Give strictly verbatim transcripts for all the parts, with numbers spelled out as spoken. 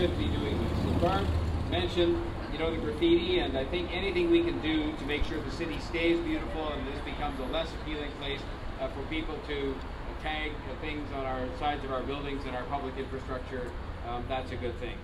should be doing this. And Barb mentioned, you know, the graffiti, and I think anything we can do to make sure the city stays beautiful and this becomes a less appealing place uh, for people to uh, tag uh, things on our sides of our buildings and our public infrastructure, um, that's a good thing.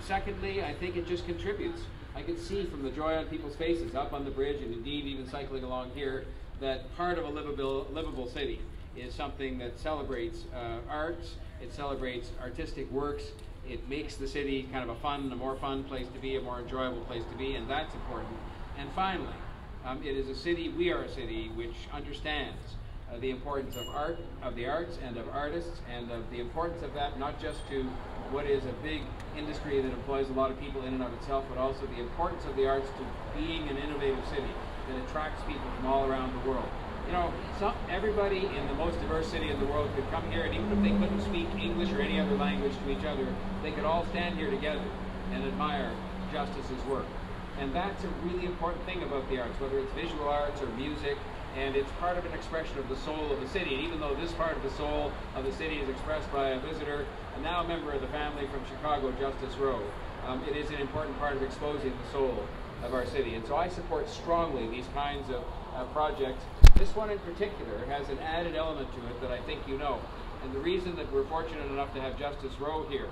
Secondly, I think it just contributes. I can see from the joy on people's faces up on the bridge, and indeed even cycling along here, that part of a livable, livable city is something that celebrates uh, arts, it celebrates artistic works, it makes the city kind of a fun, a more fun place to be, a more enjoyable place to be, and that's important. And finally, um, it is a city, we are a city, which understands uh, the importance of art, of the arts, and of artists, and of the importance of that, not just to what is a big industry that employs a lot of people in and of itself, but also the importance of the arts to being an innovative city that attracts people from all around the world. You know, some, everybody in the most diverse city in the world could come here, and even if they couldn't speak English or any other language to each other, they could all stand here together and admire Justus's work. And that's a really important thing about the arts, whether it's visual arts or music, and it's part of an expression of the soul of the city. And even though this part of the soul of the city is expressed by a visitor, and now a member of the family from Chicago, Justus Roe, um, it is an important part of exposing the soul of our city. And so I support strongly these kinds of uh, projects. This one in particular has an added element to it that I think you know. And the reason that we're fortunate enough to have Justus Roe here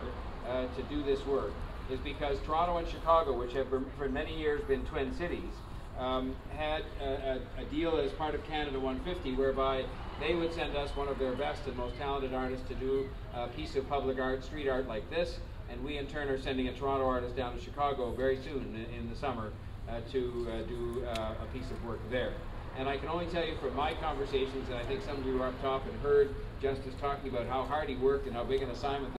uh, to do this work is because Toronto and Chicago, which have been, for many years been twin cities, um, had a, a, a deal as part of Canada one fifty whereby they would send us one of their best and most talented artists to do a piece of public art, street art like this. And we in turn are sending a Toronto artist down to Chicago very soon in, in the summer uh, to uh, do uh, a piece of work there. And I can only tell you from my conversations, and I think some of you were up top and heard Justus talking about how hard he worked and how big an assignment